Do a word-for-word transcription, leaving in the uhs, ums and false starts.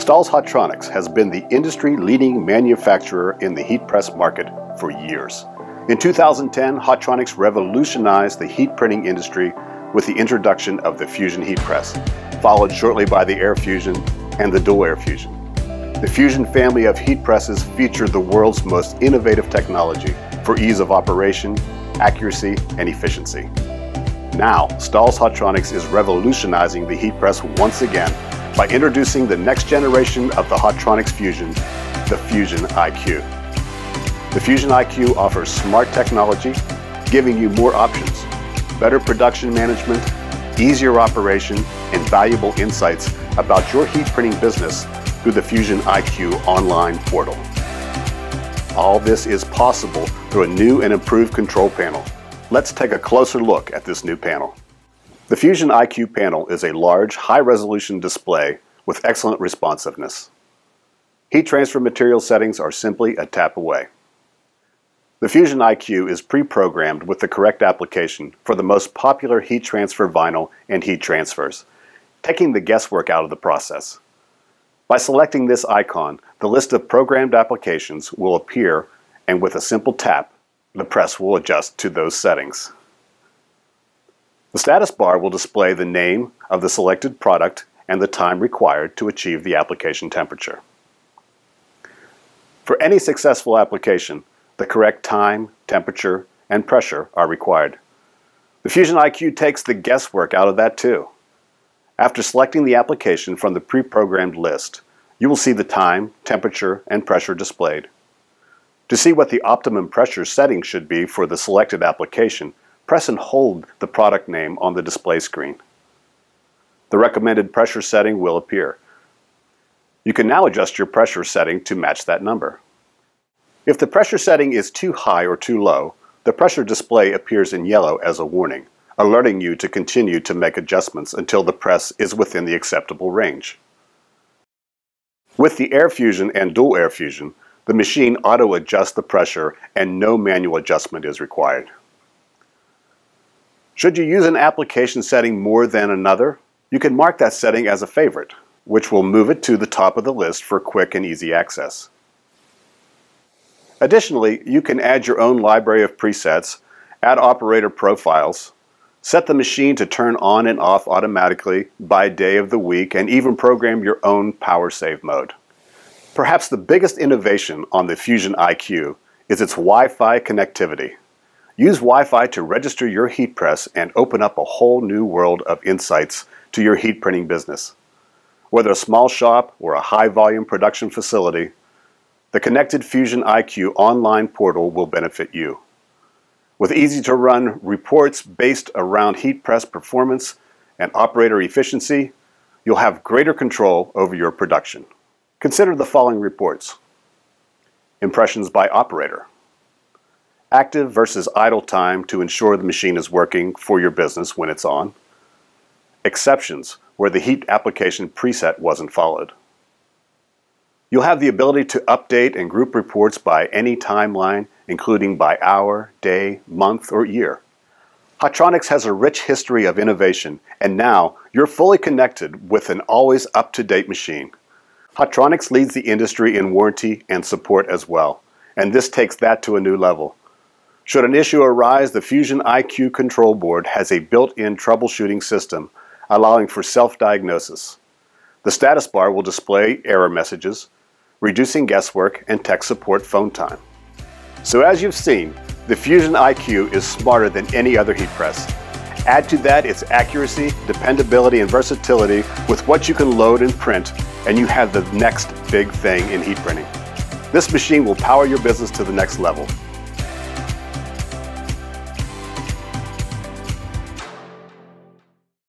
Stahls Hotronix has been the industry-leading manufacturer in the heat press market for years. In two thousand ten, Hotronix revolutionized the heat printing industry with the introduction of the Fusion heat press, followed shortly by the Air Fusion and the Dual Air Fusion. The Fusion family of heat presses feature the world's most innovative technology for ease of operation, accuracy, and efficiency. Now, Stahls Hotronix is revolutionizing the heat press once again by introducing the next generation of the Hotronix Fusion, the Fusion I Q. The Fusion I Q offers smart technology, giving you more options, better production management, easier operation, and valuable insights about your heat printing business through the Fusion I Q online portal. All this is possible through a new and improved control panel. Let's take a closer look at this new panel. The Fusion I Q panel is a large, high-resolution display with excellent responsiveness. Heat transfer material settings are simply a tap away. The Fusion I Q is pre-programmed with the correct application for the most popular heat transfer vinyl and heat transfers, taking the guesswork out of the process. By selecting this icon, the list of programmed applications will appear, and with a simple tap, the press will adjust to those settings. The status bar will display the name of the selected product and the time required to achieve the application temperature. For any successful application, the correct time, temperature, and pressure are required. The Fusion I Q takes the guesswork out of that too. After selecting the application from the pre-programmed list, you will see the time, temperature, and pressure displayed. To see what the optimum pressure setting should be for the selected application, press and hold the product name on the display screen. The recommended pressure setting will appear. You can now adjust your pressure setting to match that number. If the pressure setting is too high or too low, the pressure display appears in yellow as a warning, alerting you to continue to make adjustments until the press is within the acceptable range. With the Air Fusion and Dual Air Fusion, the machine auto-adjusts the pressure and no manual adjustment is required. Should you use an application setting more than another, you can mark that setting as a favorite, which will move it to the top of the list for quick and easy access. Additionally, you can add your own library of presets, add operator profiles, set the machine to turn on and off automatically by day of the week, and even program your own power save mode. Perhaps the biggest innovation on the Fusion I Q is its Wi-Fi connectivity. Use Wi-Fi to register your heat press and open up a whole new world of insights to your heat printing business. Whether a small shop or a high-volume production facility, the connected Fusion I Q online portal will benefit you. With easy-to-run reports based around heat press performance and operator efficiency, you'll have greater control over your production. Consider the following reports. Impressions by operator. Active versus idle time to ensure the machine is working for your business when it's on. Exceptions where the heat application preset wasn't followed. You'll have the ability to update and group reports by any timeline, including by hour, day, month, or year. Hotronix has a rich history of innovation, and now you're fully connected with an always up-to-date machine. Hotronix leads the industry in warranty and support as well, and this takes that to a new level. Should an issue arise, the Fusion I Q control board has a built-in troubleshooting system, allowing for self-diagnosis. The status bar will display error messages, reducing guesswork and tech support phone time. So as you've seen, the Fusion I Q is smarter than any other heat press. Add to that its accuracy, dependability, and versatility with what you can load and print, and you have the next big thing in heat printing. This machine will power your business to the next level.